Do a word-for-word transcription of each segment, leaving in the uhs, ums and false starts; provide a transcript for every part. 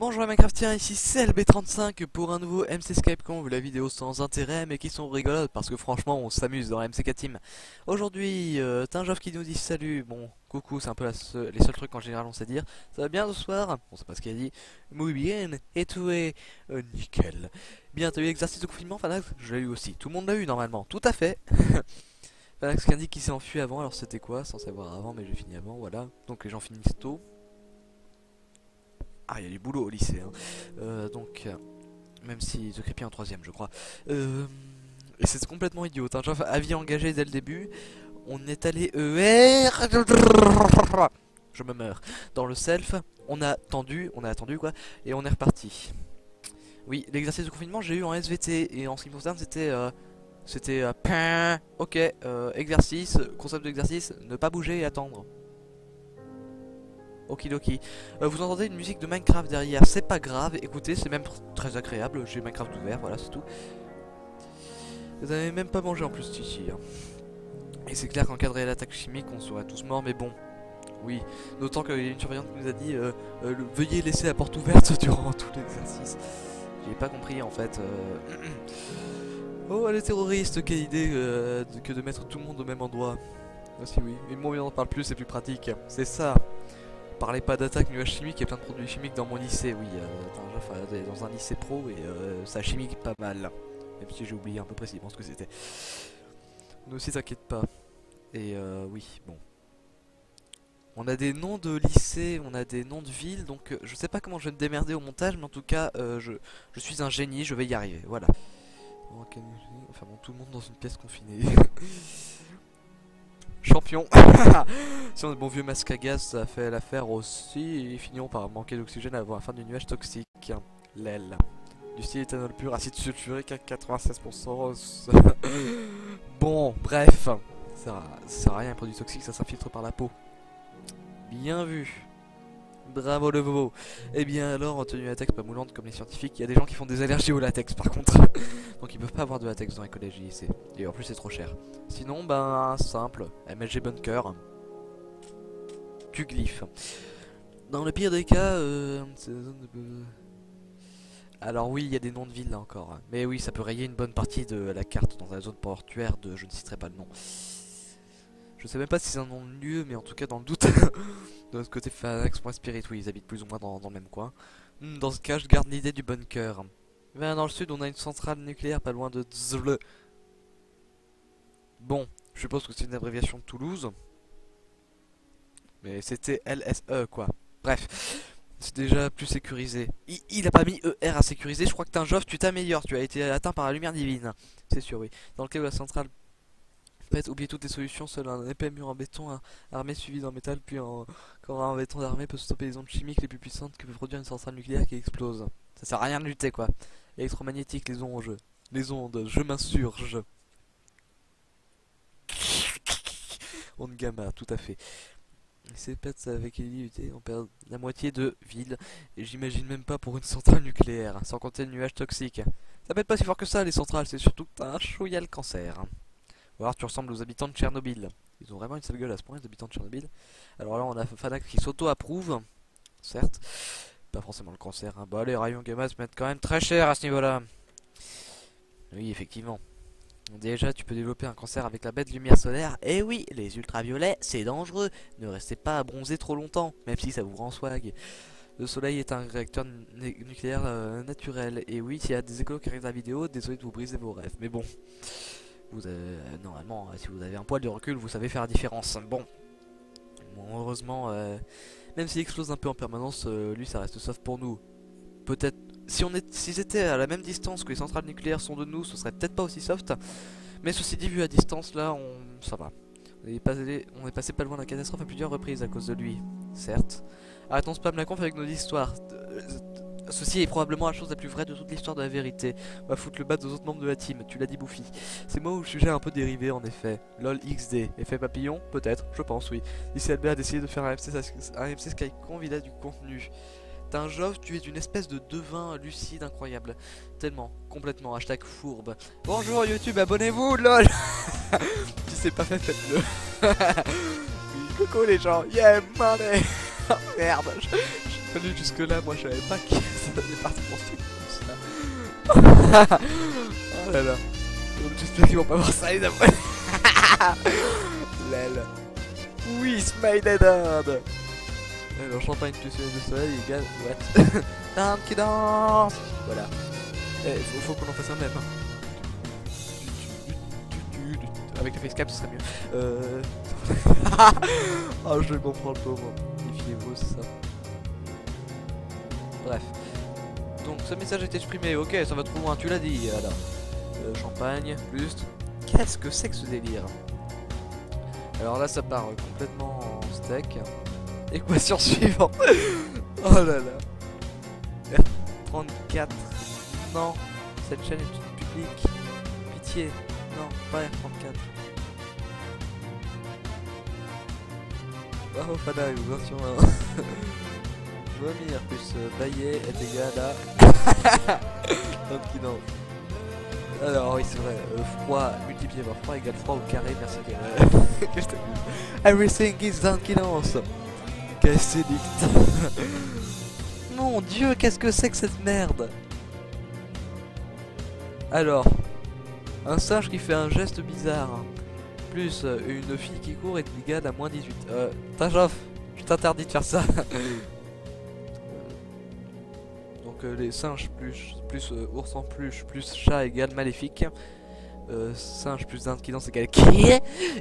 Bonjour à Minecraftiens, ici C L B trente-cinq pour un nouveau M C Skype con, la vidéo sans intérêt mais qui sont rigolotes parce que franchement on s'amuse dans la M C quatre Team. Aujourd'hui, euh, Tinjov qui nous dit salut, bon coucou, c'est un peu la se les seuls trucs en général on sait dire. Ça va bien ce soir? On sait pas ce qu'il a dit. Muy bien, et tout est euh, nickel. Bien, t'as eu l'exercice de confinement Fanax? Je l'ai eu aussi, tout le monde l'a eu normalement, tout à fait. Fanax qui indique qu'il s'est enfui avant, alors c'était quoi? Sans savoir avant mais j'ai fini avant, voilà. Donc les gens finissent tôt. Ah, il y a du boulot au lycée, hein. euh, donc, euh, même si The Creepy est en troisième, je crois. Euh, et c'est complètement idiot, hein. Genre, avis engagé dès le début, on est allé E R... Je me meurs. Dans le self, on a attendu, on a attendu quoi, et on est reparti. Oui, l'exercice de confinement, j'ai eu en S V T, et en ce qui me concerne, c'était... Euh, c'était... Euh, ok, euh, exercice, concept d'exercice, ne pas bouger et attendre. Okidoki. Euh, vous entendez une musique de Minecraft derrière, c'est pas grave, écoutez, c'est même très agréable, j'ai Minecraft ouvert, voilà, c'est tout. Vous avez même pas mangé en plus, Tichy. Hein. Et c'est clair qu'encadrer l'attaque chimique, on serait tous morts, mais bon. Oui, d'autant qu'il y a une surveillante qui nous a dit euh, euh, le, veuillez laisser la porte ouverte durant tout l'exercice. J'ai pas compris en fait. Euh... oh, les terroristes, quelle idée euh, que de mettre tout le monde au même endroit. Ah, si oui, mais moi on en parle plus, c'est plus pratique, c'est ça. Parlez pas d'attaque nuage chimique et plein de produits chimiques dans mon lycée, oui, euh, dans un lycée pro et euh, ça chimique pas mal. Même si j'ai oublié un peu précisément ce que c'était. Nous aussi t'inquiète pas. Et euh, oui, bon. On a des noms de lycées, on a des noms de villes, donc euh, je sais pas comment je vais me démerder au montage, mais en tout cas, euh, je, je suis un génie, je vais y arriver, voilà. Enfin bon, tout le monde dans une pièce confinée. Champion. Si on a bon vieux masque à gaz, ça fait l'affaire aussi. Et finiront par manquer d'oxygène avant la fin du nuage toxique. L'aile. Du style éthanol pur, acide sulfurique à quatre-vingt-seize pour cent. Bon, bref. Ça, ça sert à rien, un produit toxique, ça s'infiltre par la peau. Bien vu. Bravo le Vovo. Eh bien alors, en tenue latex pas moulante comme les scientifiques, il y a des gens qui font des allergies au latex par contre. Donc ils peuvent pas avoir de latex dans les collèges et lycées. Et en plus c'est trop cher. Sinon, ben simple, M L G bunker. Tu glyphes. Dans le pire des cas, euh... alors oui, il y a des noms de villes là encore. Mais oui, ça peut rayer une bonne partie de la carte dans la zone portuaire de... Je ne citerai pas le nom. Je sais même pas si c'est un nom de lieu, mais en tout cas dans le doute. De l'autre côté, Fanax, moi Spirit, oui, ils habitent plus ou moins dans, dans le même coin. Dans ce cas, je garde l'idée du bunker. Ben, dans le sud, on a une centrale nucléaire pas loin de Zvle. Bon, je suppose que c'est une abréviation de Toulouse. Mais c'était L S E, quoi. Bref, c'est déjà plus sécurisé. Il, il a pas mis E R à sécuriser, je crois que t'es un Tinjov, tu t'améliores, tu as été atteint par la lumière divine. C'est sûr, oui. Dans le cas où la centrale... Oubliez toutes les solutions, seul un épais mur en béton hein, armé suivi d'un métal, puis en... encore un béton armé peut stopper les ondes chimiques les plus puissantes que peut produire une centrale nucléaire qui explose. Ça sert à rien de lutter quoi. Électromagnétique, les ondes, les ondes, je m'insurge. Onde gamma, tout à fait. Ces pets avec l'illimité, on perd la moitié de ville, et j'imagine même pas pour une centrale nucléaire, sans compter le nuage toxique. Ça pète pas si fort que ça les centrales, c'est surtout que t'as un chouïa le cancer. Alors tu ressembles aux habitants de Tchernobyl. Ils ont vraiment une sale gueule à ce point, les habitants de Tchernobyl. Alors là, on a Fanax qui s'auto-approuve. Certes. Pas forcément le cancer. Hein. Bah, les rayons gamma se mettent quand même très cher à ce niveau-là. Oui, effectivement. Déjà, tu peux développer un cancer avec la bête lumière solaire. Et oui, les ultraviolets, c'est dangereux. Ne restez pas à bronzer trop longtemps, même si ça vous rend swag. Le soleil est un réacteur nucléaire euh, naturel. Et oui, s'il y a des écolos qui arrivent dans la vidéo, désolé de vous briser vos rêves. Mais bon... Vous avez, euh, normalement, si vous avez un poil de recul, vous savez faire la différence. Bon, bon heureusement, euh, même s'il explose un peu en permanence, euh, lui, ça reste sauf pour nous. Peut-être, si on est, s'ils étaient à la même distance que les centrales nucléaires sont de nous, ce serait peut-être pas aussi soft. Mais ceci dit, vu à distance, là, on, ça va. On est passé, on est passé pas loin de la catastrophe à plusieurs reprises à cause de lui, certes. Arrête, on spam la conf avec nos histoires. Ceci est probablement la chose la plus vraie de toute l'histoire de la vérité. On va foutre le bas aux autres membres de la team, tu l'as dit Bouffi. C'est moi où le sujet a un peu dérivé en effet. Lol X D. Effet papillon? Peut-être, je pense oui. Ici Albert a décidé de faire un M C Skype con, il a du contenu. Tinjov, tu es une espèce de devin lucide incroyable. Tellement, complètement, hashtag fourbe. Bonjour YouTube, abonnez-vous, lol. Si c'est pas fait, faites-le. Coucou les gens, yeah money. Merde, je... fallu jusque là, moi je savais pas que ça donnait partie pour ce truc comme ça. Oh là là. J'espère qu'ils vont pas voir ça les abonnés. Lel. Oui, Smiley Dad. Alors champagne plus de soleil, les gars, what. Dant qui danse. Voilà. Eh, faut, faut qu'on en fasse un même. Hein. Avec le facecap, ce serait mieux. Euh... oh, je comprends le pauvre. Méfiez-vous, c'est ça. Bref. Donc, ce message est exprimé. Ok, ça va trop loin, tu l'as dit, alors. Euh, champagne, plus. Qu'est-ce que c'est que ce délire? Alors là, ça part complètement en steak. Équation suivante. Oh là là. R trente-quatre. Non, cette chaîne est une publique. Pitié. Non, pas R trente-quatre. Bravo Fana, vous version un. Vomir plus bailler est égal à. Top qui danse. Alors oui c'est vrai, euh, froid multiplié par froid égale froid au carré, merci que je t'ai vu. Everything is Dant qui danse. Qu'est-ce que c'est? Mon dieu, qu'est-ce que c'est que cette merde? Alors, un singe qui fait un geste bizarre, hein, plus euh, une fille qui court est égale à moins dix-huit. Euh, Tinjov, je t'interdis de faire ça. Donc euh, les singes plus, plus euh, ours en peluche plus chat égale maléfique. Euh, singe plus Dant qui danse égale qui?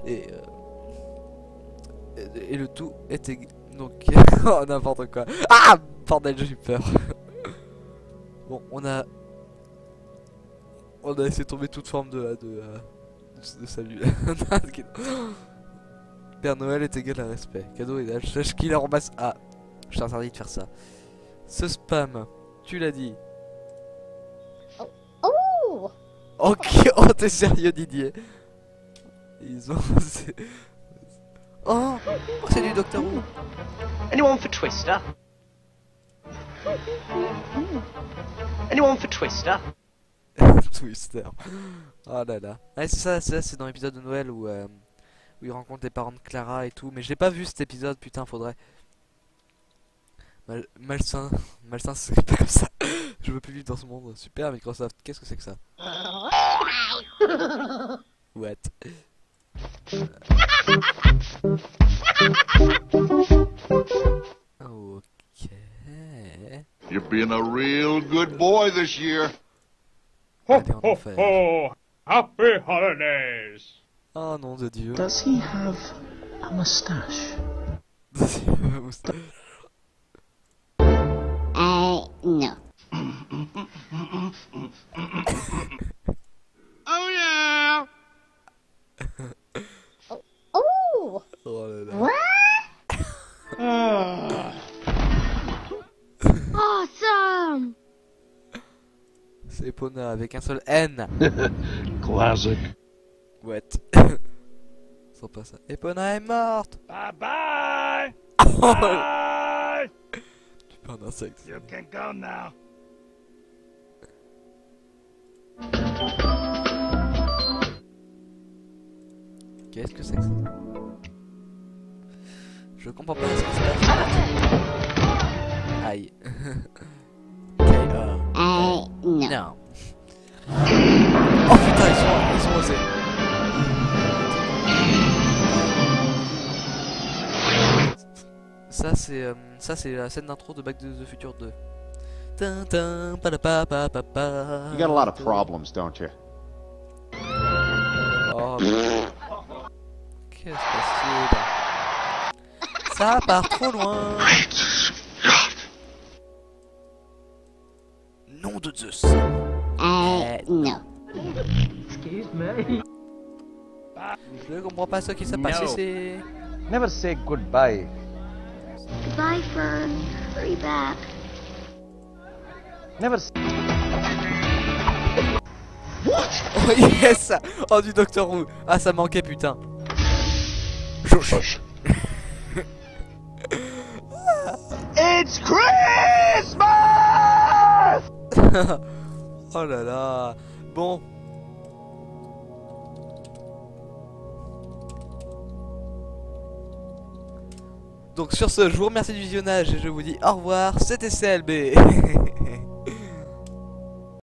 Et... Euh... Et le tout était donc oh, n'importe quoi. Ah bordel, j'ai peur. Bon, on a on a laissé tomber toute forme de de, de, de salut. Père Noël est égal à respect. Cadeau et slash killer en masse. Ah, je t'ai interdit de faire ça. Ce spam, tu l'as dit. Oh. Ok, oh t'es sérieux Didier? Ils ont. Oh, oh c'est du Doctor Who. Anyone for Twister? Anyone for Twister? Twister. Oh là là. Ah, c'est ça, ça c'est dans l'épisode de Noël où, euh, où il rencontre les parents de Clara et tout. Mais j'ai pas vu cet épisode, putain, faudrait. Mal malsain. Malsain, c'est pas comme ça. Je veux plus vivre dans ce monde. Super Microsoft, qu'est-ce que c'est que ça? What? Okay. You're being a real good boy this year. Ho, ho, ho. Happy holidays. Oh nom de Dieu. Does he have a mustache? Does he have a mustache? Uh, no. Oh yeah. Oh là là. What? Awesome. C'est Epona avec un seul N. Classic. What? Sans pas ça. Epona est morte. Bye bye. Oh. Bye. Tu peux un insecte. You can go now. Qu'est-ce que c'est que ça? Je comprends pas ce que c'est. Aïe. Aïe. Non. Oh putain, ils sont, ils sont osés. Ça c'est euh, ça c'est la scène d'intro de Back to the Future deux. Tintin, you got a lot of problems, don't you? Oh. Qu'est-ce que c'est? Ça part trop loin. Nom de Zeus. Euh, non. Excuse me. Je comprends pas ce qui s'est passé. C'est. Never say goodbye. Goodbye, Fern. Hurry back. Never. What? Oh yes. Oh du Doctor Who. Ah ça manquait putain. It's Christmas. Oh là là. Bon. Donc sur ce, je vous remercie du visionnage et je vous dis au revoir, c'était C L B.